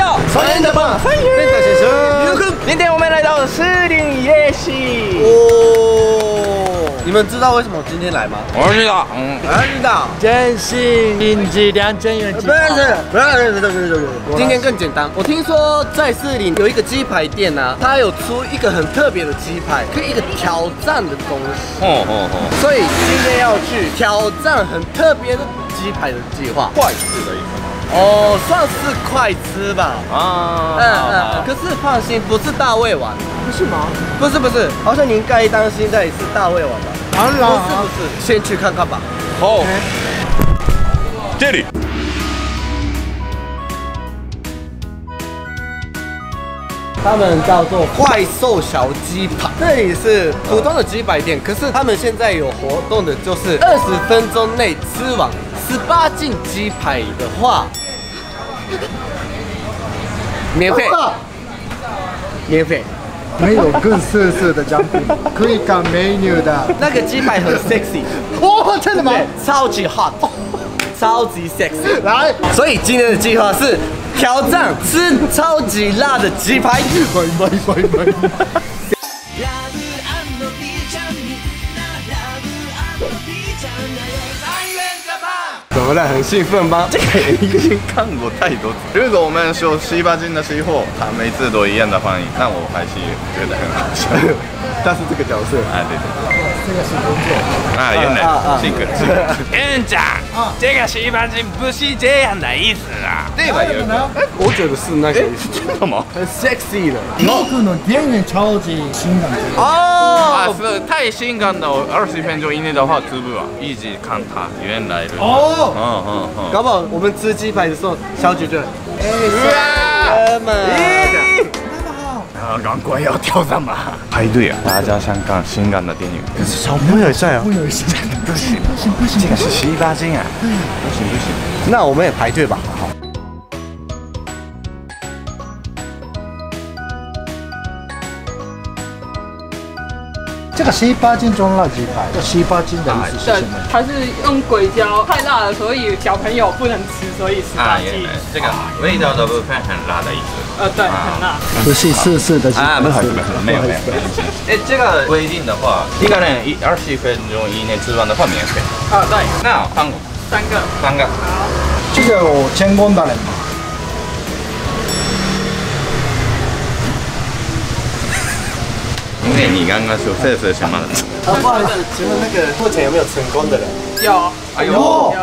哟，三连的棒，三连的先生。今天我们来到士林夜市。哦，你们知道为什么我今天来吗？我知道，知道。真心品质良真有。不是。今天更简单。我听说在士林有一个鸡排店啊，它有出一个很特别的鸡排，可以一个挑战的东西。所以今天要去挑战很特别的鸡排的计划。坏事的一个。 哦，算是快吃吧。啊，可是放心，不是大胃王。不是吗？不是，好像您该担心这里是大胃王吧？不是，先去看看吧。好，这里。他们叫做怪兽小鸡排，这里是普通的鸡排店，可是他们现在有活动的，就是20分钟内吃完。 18禁鸡排的话，免费，没有更色色的奖品，可以搞 menu 的。那个鸡排很 sexy， 哦，真的吗？超级 hot， 超级 sexy。来，所以今天的计划是挑战吃超级辣的鸡排。怎么了？很兴奋吗？这个已经看过太多次。如果我们说18禁的时候，他每次都一样的反应，那我还是觉得很好笑。但是这个角色，对。这个是工作。原来是。院长，这个18禁不是这样的意思啊。对吧？有呢。我觉得是那个意思。真的吗？很 sexy 的。我可能电影超级性感。哦。是太性感的，20分钟以内的话吃不完，一直看他原来的。哦。 搞不好我们吃鸡排的时候，小姐姐，哥们，赶快要挑战吧！排队啊，大家想看性感的电影。可是小朋友在啊，不行，这个是18禁啊，不行。那我们也排队吧。好。这个18禁中辣鸡排，这18禁的意思是什么？它是用鬼椒太辣了，所以小朋友不能吃，所以18禁。这个味道的部分很辣的意思。对，很辣。不是色色的鸡排。没有。这个规定的话，一个人20分钟以内吃完的话免费。对。那三个。这个我成功的人。 你刚刚说这是什么？不好意思，请问那个目前有没有成功的人？有，有，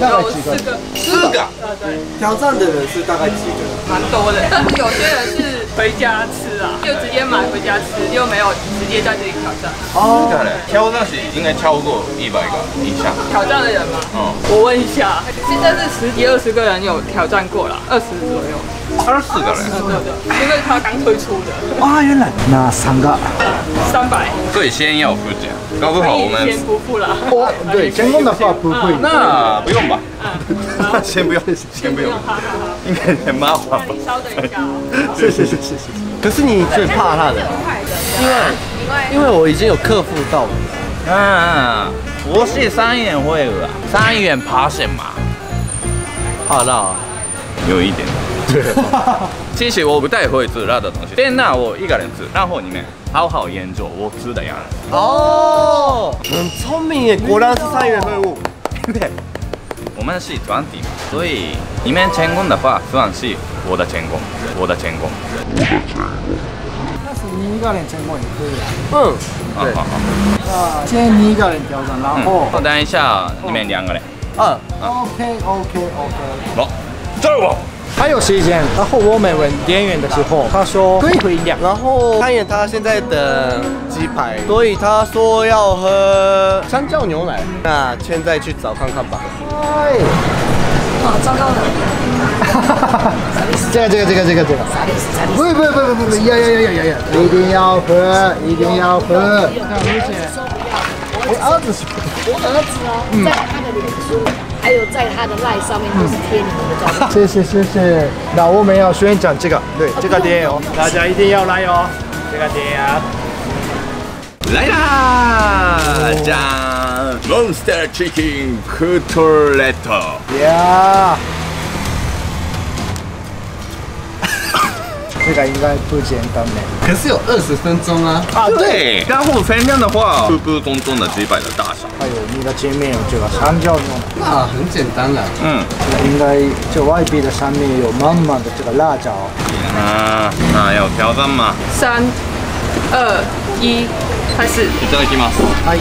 大概几个？四个。对。挑战的人是大概几个？蛮多的，但是有些人是回家吃啊，就直接买回家吃，又没有直接在这里挑战。哦。挑战是应该超过100个以上。挑战的人吗？我问一下，现在是10几20个人有挑战过了，20左右。20个人。对，因为他刚推出的。哇，原来那3个。 300，所以先要付钱，搞不好我们先不付了。对，成功的话不会。那不用吧，先不用，应该很麻烦吧。你稍等一下哦。谢谢。可是你最怕他的，因为我已经有克服到了。不是3元会吧？3元怕什么？怕辣，有一点。 其实我不太会吃辣的东西，但那我一个人吃，然后你们好好研究我吃的样子。哦，很聪明耶，果然是3元会物。对，我们是20，所以你们成功的话，算是我的成功。但是你一个人成功也可以啊。对。好。先你一个人挑战，然后等一下你们2个人。OK。好，走吧。 还有时间，然后我们问店员的时候，他说可以喝饮料，然后看见他现在等鸡排，所以他说要喝香蕉牛奶。那现在去找看看吧。糟糕了！这个。不，要，一定要喝。我儿子啊，在他的脸书。 还有在他的LINE上面都是贴你们的照片。谢谢。那我们要宣传这个，对，这个店哦，大家一定要来哦，这个店啊。来啦！じゃん、Monster Chickenクトレット。这个应该不简单呢。可是有20分钟啊！啊，对。然后分量的话，普普通通的几百的大小。还有你的前面有这个山椒末，那很简单了。嗯，应该这外壁的上面有满满的这个辣椒。啊，那要挑战吗？3、2、1，开始。いただきます。はい。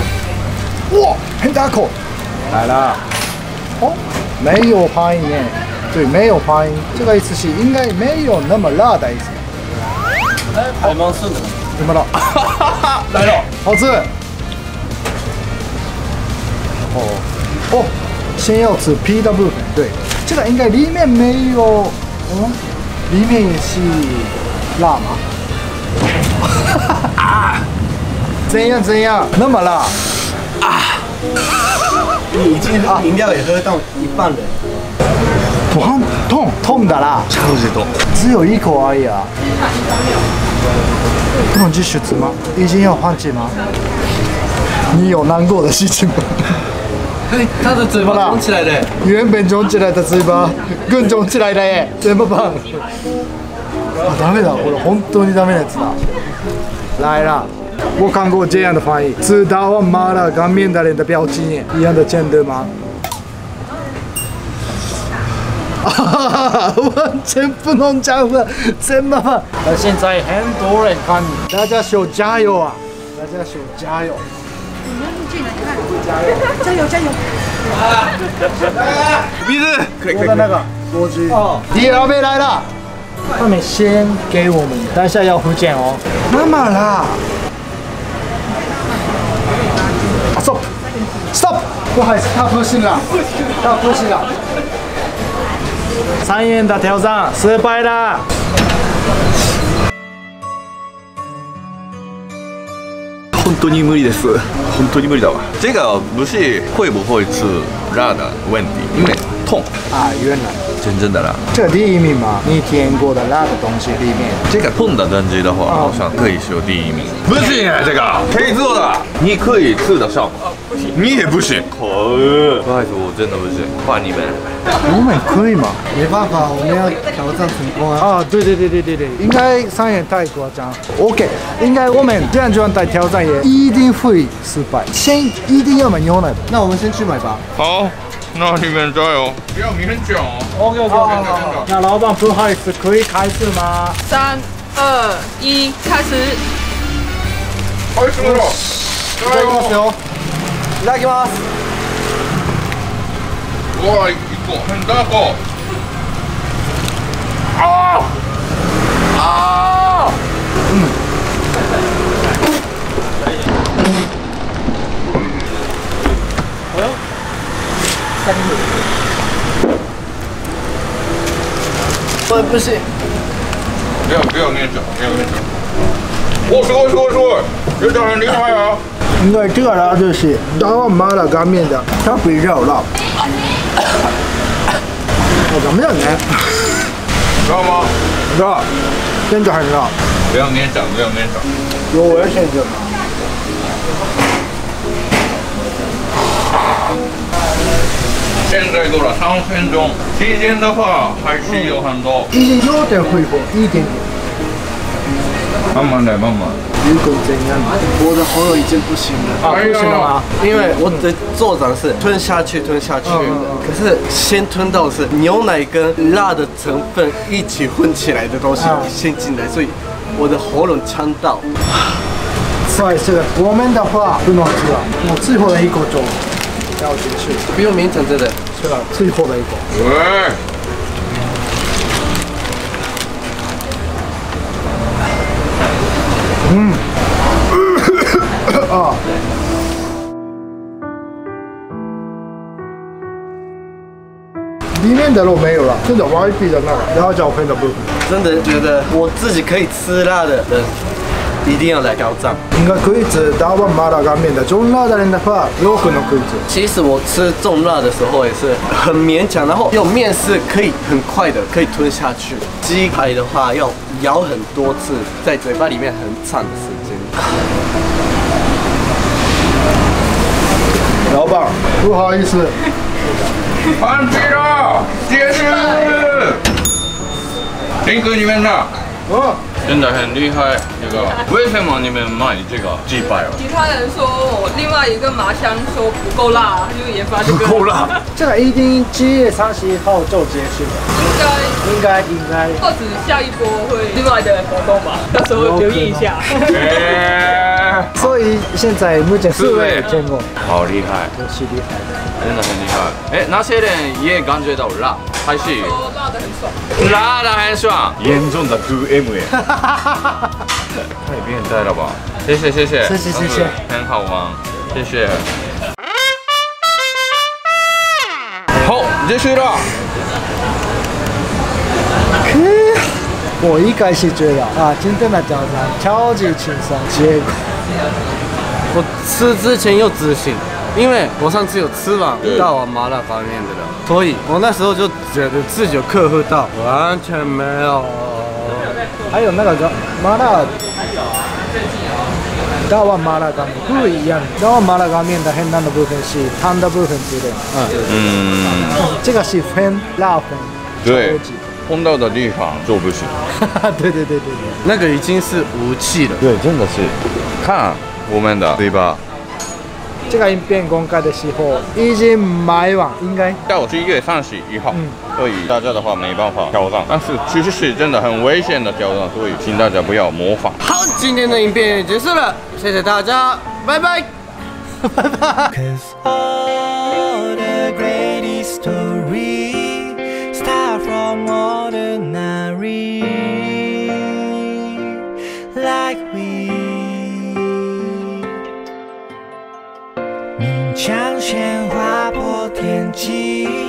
哇，很大口。来了。哦，没有反应耶。 对，没有反应。这个意思是应该没有那么辣的意思。还蛮顺的。怎么了？来了，好吃。哦哦，先要吃皮的部分。对，这个应该里面没有，嗯，里面是辣吗？啊！怎样？那么辣？啊！你已经饮料也喝到一半了。 痛的啦，超级痛，只有一口而已啊！不能继续吃吗？已经要放弃吗？你有难过的事情吗？嘿，他的嘴巴肿起来了，原本肿起来的嘴巴更肿起来了耶！怎么办？啊，ダメだ、これ本当にダメなやつだ。来了，我看过这样的翻译：吃大碗麻辣干面的人的表情一样的简单吗？ 啊！完全不能讲了，真的吗？现在很多人看你，大家手加油啊！大家手加油！你们进来看，加油！啊！鼻子，我的那个锅具。哦，第二杯来了，他们先给我们，等一下要付钱哦。那么啦 ，stop， 不好意思，他不行了。 3円的挑战失败啦！本当に無理だわ。这个不是会不会吃辣的问题，因为痛啊，原来真正的辣。这第一名嘛，你点过的辣的东西里面，这个痛的东西的话，好像可以是第一名。不行，这个可以做的，你可以吃得上。 你也不行，不好意思，我真的不行，换你们。我们可以吗？没办法，我们要挑战成功啊！啊，对，应该3円太夸张。OK， 应该我们这样状态挑战也一定会失败。先一定要买牛奶，那我们先去买吧。好，那你们加油，不要明天讲哦。OK，那老板不好意思，可以开始吗？3、2、1，开始。开始了，加油！ いただきます。うわ、1個変だこ。ああ。うん。おや。これ不行。不要面子。すごい。有点很厉害啊。 应该这个辣就是大碗麻辣干面的，它比较辣。我怎么样呢？辣吗？辣，真的很辣。不要勉强。有我要先吃。现在做了3分钟，时间的话还是有很多。已经有点恢复，一点点。 慢慢来。如果怎样？我的喉咙已经不行了。啊，不行了吗？因为我的做法是吞下去，可是先吞到是牛奶跟辣的成分一起混起来的东西先进来，所以我的喉咙呛到。所以这个我们的话不能吃了，我最后的一口粥要进去，不用勉强，真的吃了最后的一口。喂。 嗯，啊，里面的肉没有了，真的外皮的那个辣椒粉的部分。真的觉得我自己可以吃辣的人，一定要来挑战。应该可以吃大碗麻辣干面的，重辣的人的话，有可能可以吃。其实我吃重辣的时候也是很勉强，然后有面是可以很快的可以吞下去。鸡排的话要。 咬很多次，在嘴巴里面很长的时间。老板，不好意思，放弃了，结束。辛苦你们了。真的很厉害。这个为什么你们买这个鸡排啊？其他人说我另外一个麻香说不够辣，就研发这个。不够辣，这个一定7月31号就结束了。应该。或者下一波会另外的活动吧，到时候留意一下。所以现在目前4位见过。好厉害，是厉害的，真的很厉害。哎，那些人也感觉到辣，还是？辣的很爽。辣的很爽，严重的2M 耶。太变态了吧！谢谢，很好玩，谢谢。好，结束了。我一开始觉得啊，今天的早餐超级轻松，结果我吃之前又自信，因为我上次有吃完大碗麻辣拌面的了，所以我那时候就觉得自己有克服到，完全没有。还有那个麻辣大碗麻辣干面不一样，大碗麻辣干面的很大的部分是汤的部分之类，这个是分辣分，对。碰到的地方做不行，对，那个已经是武器了。对，真的是。看我们的，对吧？这个影片公开的时候已经买完，应该到7月31号。所以大家的话没办法挑战，但是其实是真的很危险的挑战，所以请大家不要模仿。好，今天的影片结束了，谢谢大家，拜拜，拜拜。Ordinary, like we 鸣枪声划破天际。